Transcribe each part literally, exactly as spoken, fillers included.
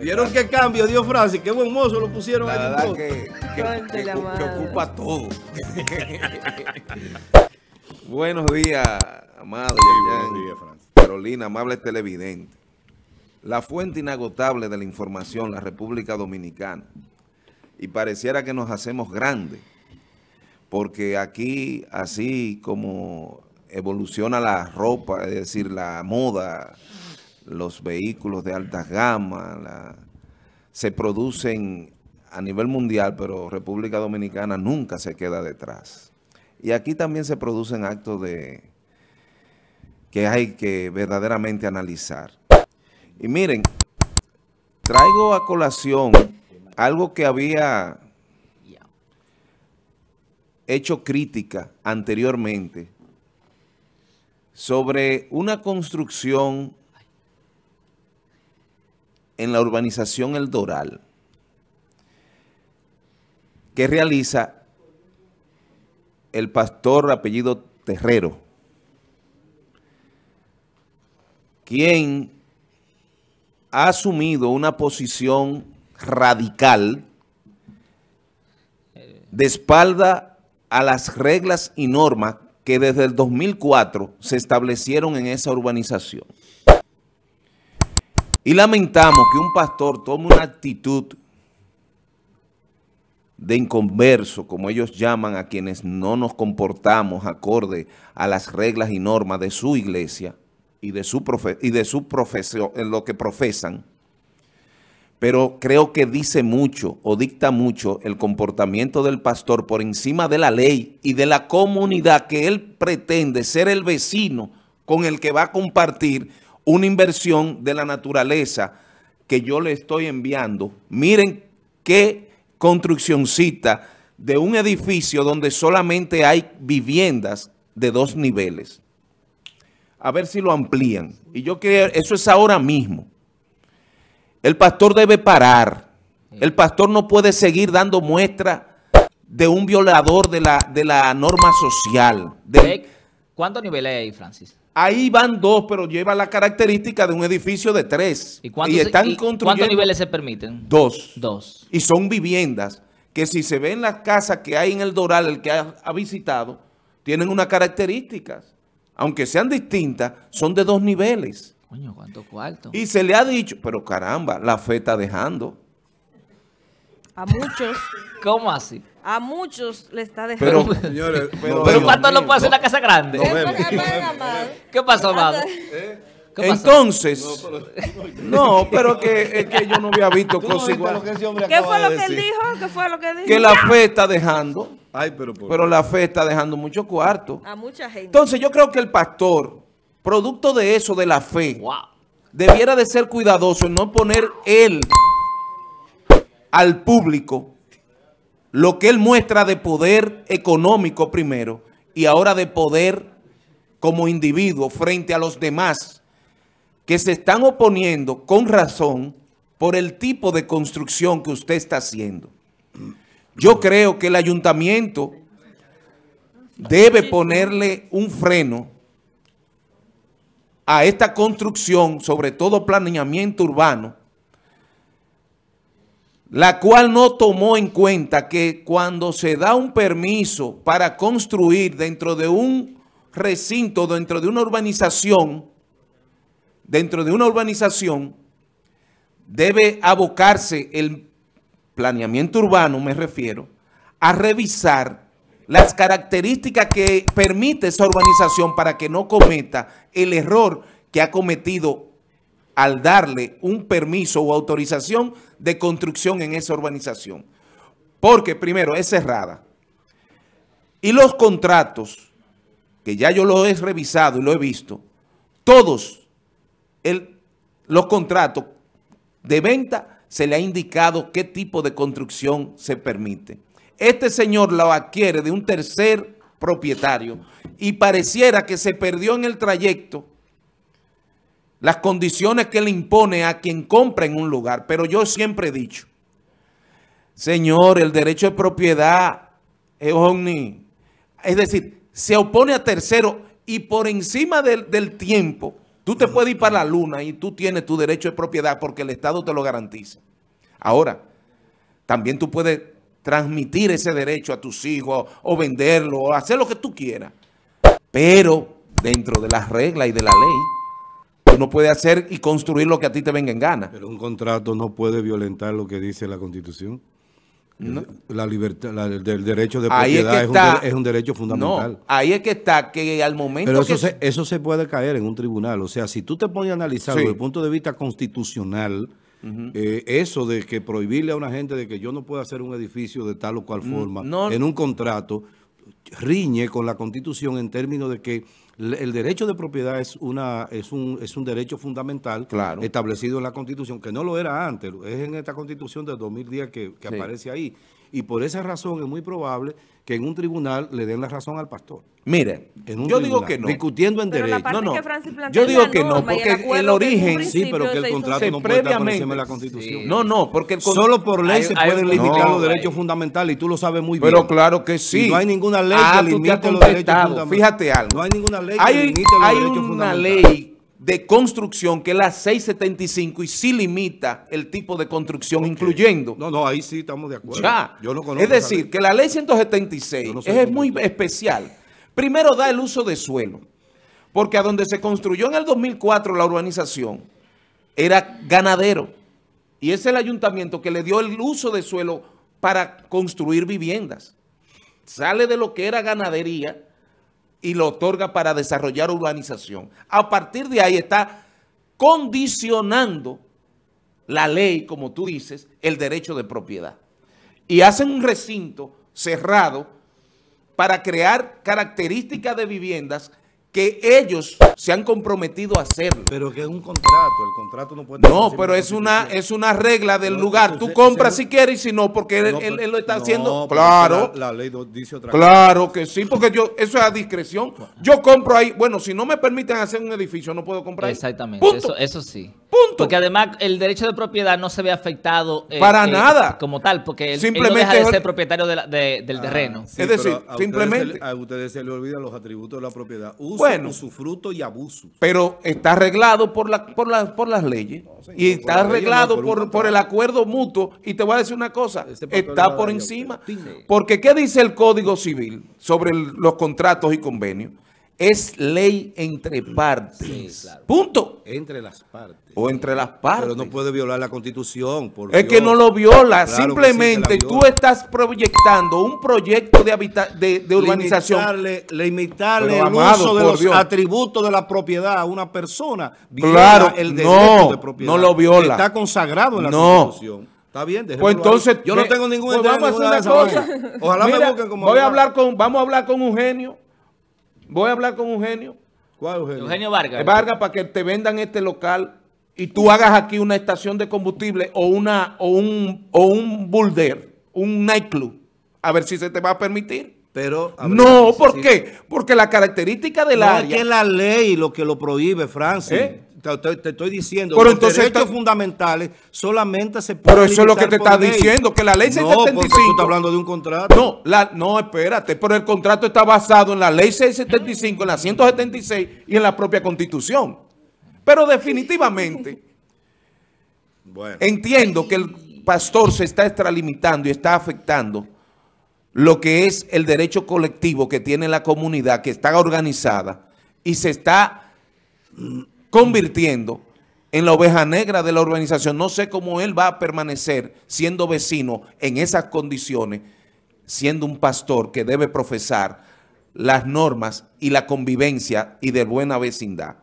¿Vieron qué cambio dio Francis? Qué buen mozo lo pusieron ahí. La verdad que, que, que, que ocupa todo. Buenos días, amado. Buenos días, Francis. Carolina, amable televidente. La fuente inagotable de la información, la República Dominicana. Y pareciera que nos hacemos grandes, porque aquí, así como evoluciona la ropa, es decir, la moda, los vehículos de altas gamas, la... se producen a nivel mundial, pero República Dominicana nunca se queda detrás. Y aquí también se producen actos de que hay que verdaderamente analizar. Y miren, traigo a colación algo que había hecho crítica anteriormente sobre una construcción en la urbanización El Doral que realiza el pastor apellido Terrero, quien ha asumido una posición radical de espalda a las reglas y normas que desde el dos mil cuatro se establecieron en esa urbanización. Y lamentamos que un pastor tome una actitud de inconverso, como ellos llaman a quienes no nos comportamos acorde a las reglas y normas de su iglesia y de su profe y de su profesión, en lo que profesan. Pero creo que dice mucho o dicta mucho el comportamiento del pastor por encima de la ley y de la comunidad que él pretende ser el vecino con el que va a compartir una inversión de la naturaleza que yo le estoy enviando. Miren qué construccioncita de un edificio donde solamente hay viviendas de dos niveles. A ver si lo amplían. Y yo creo, eso es ahora mismo. El pastor debe parar. El pastor no puede seguir dando muestra de un violador de la, de la norma social. De... ¿Cuántos niveles hay, Francis? Ahí van dos, pero lleva la característica de un edificio de tres. ¿Y, cuántos, y, están y construyendo... ¿cuántos niveles se permiten? Dos. Dos. Y son viviendas que si se ven las casas que hay en El Doral, el que ha, ha visitado, tienen unas características. Aunque sean distintas, son de dos niveles. Coño, ¿cuánto cuarto? Y se le ha dicho, pero caramba, la fe está dejando. A muchos. ¿Cómo así? A muchos le está dejando. Pero, señores, pero, pero ¿cuánto no puede hacer una casa grande? No, no, no, ¿qué pasó, amado? ¿Eh? ¿Qué pasó? Entonces, no, pero que, es que yo no había visto cosas iguales. ¿Qué fue lo que él dijo? ¿Qué fue lo que dijo? Que la fe está dejando. Ay, pero, por... pero la fe está dejando mucho cuarto. A mucha gente. Entonces, yo creo que el pastor, producto de eso, de la fe, wow, debiera de ser cuidadoso en no poner él al público lo que él muestra de poder económico primero y ahora de poder como individuo frente a los demás que se están oponiendo con razón por el tipo de construcción que usted está haciendo. Yo creo que el ayuntamiento debe ponerle un freno a esta construcción, sobre todo planeamiento urbano, la cual no tomó en cuenta que cuando se da un permiso para construir dentro de un recinto, dentro de una urbanización, dentro de una urbanización, debe abocarse el planeamiento urbano, me refiero, a revisar las características que permite esa urbanización para que no cometa el error que ha cometido al darle un permiso o autorización de construcción en esa urbanización. Porque primero es cerrada. Y los contratos, que ya yo los he revisado y lo he visto, todos el, los contratos de venta se le ha indicado qué tipo de construcción se permite. Este señor lo adquiere de un tercer propietario y pareciera que se perdió en el trayecto las condiciones que le impone a quien compra en un lugar. Pero yo siempre he dicho, señor, el derecho de propiedad es omni. Es decir, se opone a terceros y por encima del, del tiempo, Tú te puedes ir para la luna y tú tienes tu derecho de propiedad porque el Estado te lo garantiza. Ahora, también tú puedes transmitir ese derecho a tus hijos o venderlo o hacer lo que tú quieras. Pero dentro de las reglas y de la ley, tú no puedes hacer y construir lo que a ti te venga en gana. Pero un contrato no puede violentar lo que dice la Constitución. No. La libertad, la, el derecho de propiedad es, que está, es, un, es un derecho fundamental. No, ahí es que está, que al momento... Pero eso, que... se, eso se puede caer en un tribunal. O sea, si tú te pones a analizarlo sí. desde el punto de vista constitucional, uh-huh. eh, eso de que prohibirle a una gente de que yo no puedo hacer un edificio de tal o cual forma no, en un contrato, riñe con la Constitución en términos de que el derecho de propiedad es una es un, es un derecho fundamental claro. establecido en la Constitución, que no lo era antes, es en esta Constitución del dos mil diez que, que sí. aparece ahí. Y por esa razón es muy probable que en un tribunal le den la razón al pastor. Mire, en un yo tribunal, digo que no. Discutiendo en pero derecho. No, no. Yo digo que no, porque el, el origen... Sí, pero que el contrato no puede estar por encima de la Constitución. Sí. No, no, porque... El con... Solo por ley hay, se hay, pueden hay, limitar no, los derechos hay. fundamentales y tú lo sabes muy bien. Pero claro que sí. Y no hay ninguna ley ah, que limite los derechos fundamentales. Fíjate algo. No hay ninguna ley hay, que limite los derechos fundamentales. Hay una ley de construcción que es la seiscientos setenta y cinco y sí limita el tipo de construcción okay. incluyendo. No, no, ahí sí estamos de acuerdo. Ya. Yo no conozco. Es decir, que la ley ciento setenta y seis no es muy especial. Primero da el uso de suelo, porque a donde se construyó en el dos mil cuatro la urbanización era ganadero y es el ayuntamiento que le dio el uso de suelo para construir viviendas. Sale de lo que era ganadería y lo otorga para desarrollar urbanización. A partir de ahí está condicionando la ley, como tú dices, el derecho de propiedad. Y hacen un recinto cerrado para crear características de viviendas que ellos se han comprometido a hacerlo. Pero que es un contrato, el contrato no puede... No, pero es una, es una regla del no, lugar. Tú compras si quieres y si no, porque no, él, él, él lo está no, haciendo. Claro. La, la ley dice otra cosa. Claro que sí, porque yo eso es a discreción. Yo compro ahí. Bueno, si no me permiten hacer un edificio, no puedo comprar ahí. Exactamente. Punto. Eso, eso sí. Punto. Porque además el derecho de propiedad no se ve afectado eh, para eh, nada como tal, porque él, simplemente él no deja de ser el... propietario de la, de, del ah, terreno. Sí, es decir, a simplemente... Ustedes se, a ustedes se les olvidan los atributos de la propiedad. Uso, bueno, usufruto y abuso. Pero está arreglado por, la, por, la, por las leyes. No, señor, y está arreglado no, por, por, por el acuerdo mutuo. Y te voy a decir una cosa, este está por encima. Sí. Porque ¿qué dice el Código Civil sobre el, los contratos y convenios? Es ley entre partes. Sí, claro. Punto. Entre las partes. O entre las partes. Pero no puede violar la Constitución. Por es Dios. Que no lo viola. Claro, simplemente sí, viola. Tú estás proyectando un proyecto de, habita de, de urbanización. Limitarle, limitarle pero, el amado, uso de los Dios. Atributos de la propiedad a una persona. Viola claro, el derecho no, de propiedad. No lo viola. Está consagrado en la no. Constitución. Está bien, pues entonces ahí. Yo me, no tengo ningún pues vamos a hacer una cosa. Manera. Ojalá mira, me busquen como voy a hablar con, vamos a hablar con Eugenio. Voy a hablar con Eugenio. ¿Cuál Eugenio? Eugenio Vargas. Vargas, para que te vendan este local y tú hagas aquí una estación de combustible o una o un o un boulder, un nightclub. A ver si se te va a permitir. Pero a ver, no, ¿por sí. qué? Porque la característica del no, área. Es que la ley lo que lo prohíbe, Francis. ¿Eh? Te, te, te estoy diciendo pero los entonces derechos está... fundamentales solamente se pueden pero eso es lo que te está ley. Diciendo que la ley seiscientos setenta y cinco no, tú estás hablando de un contrato no, la, no, espérate, pero el contrato está basado en la ley seiscientos setenta y cinco, en la ciento setenta y seis y en la propia Constitución, pero definitivamente bueno. Entiendo que el pastor se está extralimitando y está afectando lo que es el derecho colectivo que tiene la comunidad, que está organizada y se está convirtiendo en la oveja negra de la urbanización. No sé cómo él va a permanecer siendo vecino en esas condiciones, siendo un pastor que debe profesar las normas y la convivencia y de buena vecindad.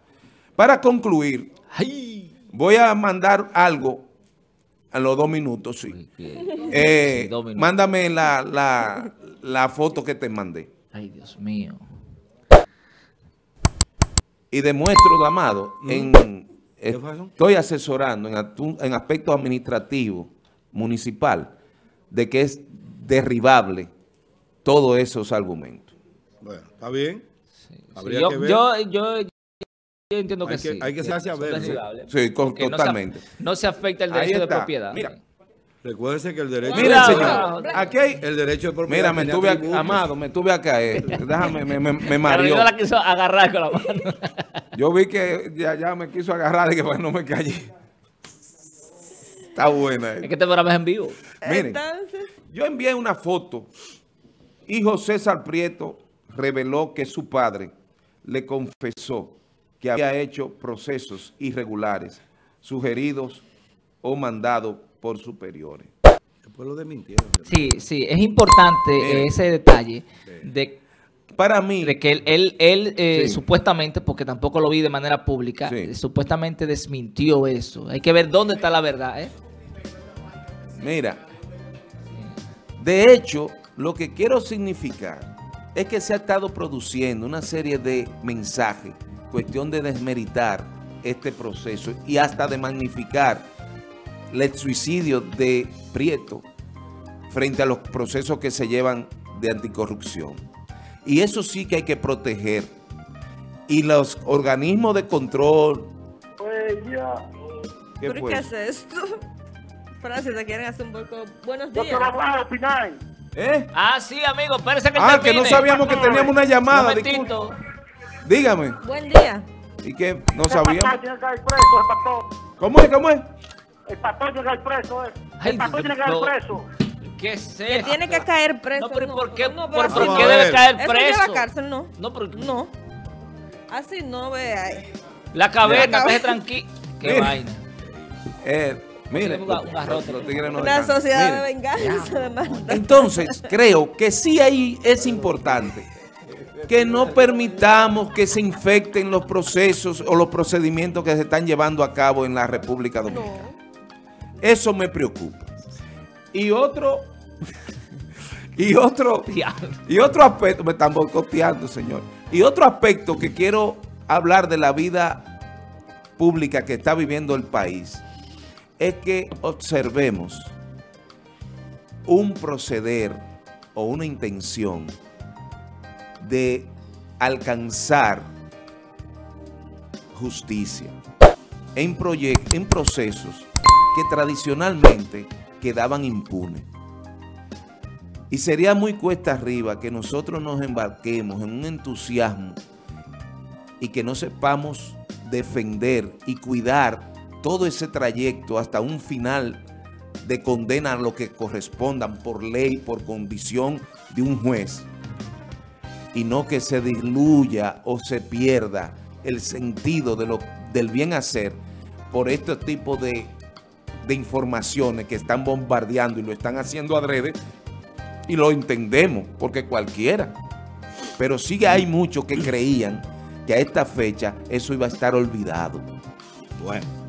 Para concluir, voy a mandar algo a los dos minutos. Sí. Eh, mándame la, la, la foto que te mandé. Ay, Dios mío. Y demuestro, amado, en, estoy asesorando en, en aspectos administrativos, municipal, de que es derribable todos esos argumentos. Bueno, está bien. Sí, habría sí, yo, que ver. Yo, yo, yo entiendo que, que sí. Hay que hacerse a ver. Sí, sí con, totalmente. No se, no se afecta el derecho de propiedad. Mira. Recuérdense que el derecho... Mira, de... señor, aquí hay el derecho de propiedad... Mira, me tuve a... Amado, me tuve a caer. Déjame, me, me, me mareó. La quiso agarrar con la mano. Yo vi que ya, ya me quiso agarrar y que no me callé. Está buena. Es que te grabas en vivo. Miren, entonces... yo envié una foto y José Salazar Prieto reveló que su padre le confesó que había hecho procesos irregulares sugeridos o mandados por superiores. Después lo desmintieron. Sí, sí, es importante miren, ese detalle sí. de Para mí... De que él, él, él eh, sí. supuestamente, porque tampoco lo vi de manera pública, sí. eh, supuestamente desmintió eso. Hay que ver dónde está la verdad, ¿eh? Mira, de hecho, lo que quiero significar es que se ha estado produciendo una serie de mensajes, cuestión de desmeritar este proceso y hasta de magnificar el suicidio de Prieto frente a los procesos que se llevan de anticorrupción. Y eso sí que hay que proteger. Y los organismos de control... Ella. ¿Qué ¿Por fue? qué hace esto? Francis, te quieren hacer un poco... Buenos días. No te lo vas a opinar. ¿Eh? Ah, sí, amigo, parece que Ah, termine. que no sabíamos que teníamos una llamada. Un Dígame. Buen día. ¿Y qué? No sabíamos. El tiene que ir preso, el pastor. ¿Cómo es? ¿Cómo es? El pastor tiene que ir preso. Eh. El Ay, pastor tiene que ir preso. ¿Qué es eso? Que tiene que caer preso. No, pero no, ¿por qué, no, por, ¿por qué debe caer preso? Eso lleva a cárcel, no. No, porque... no. Así no, vea. La cabeza, esté tranquilo. Qué mire, vaina. Eh, mire. Un garrote. Una sociedad mire. de venganza. Además. Entonces, creo que sí ahí es importante que no permitamos que se infecten los procesos o los procedimientos que se están llevando a cabo en la República Dominicana. No. Eso me preocupa. Y otro, y otro, y otro aspecto, me están boicoteando, señor. Y otro aspecto que quiero hablar de la vida pública que está viviendo el país es que observemos un proceder o una intención de alcanzar justicia en proyectos, en procesos que tradicionalmente quedaban impunes. Y sería muy cuesta arriba que nosotros nos embarquemos en un entusiasmo y que no sepamos defender y cuidar todo ese trayecto hasta un final de condena a lo que correspondan por ley, por condición de un juez. Y no que se diluya o se pierda el sentido de lo, del bien hacer por este tipo de de informaciones que están bombardeando y lo están haciendo adrede y lo entendemos, porque cualquiera. Pero sí hay muchos que creían que a esta fecha eso iba a estar olvidado. Bueno.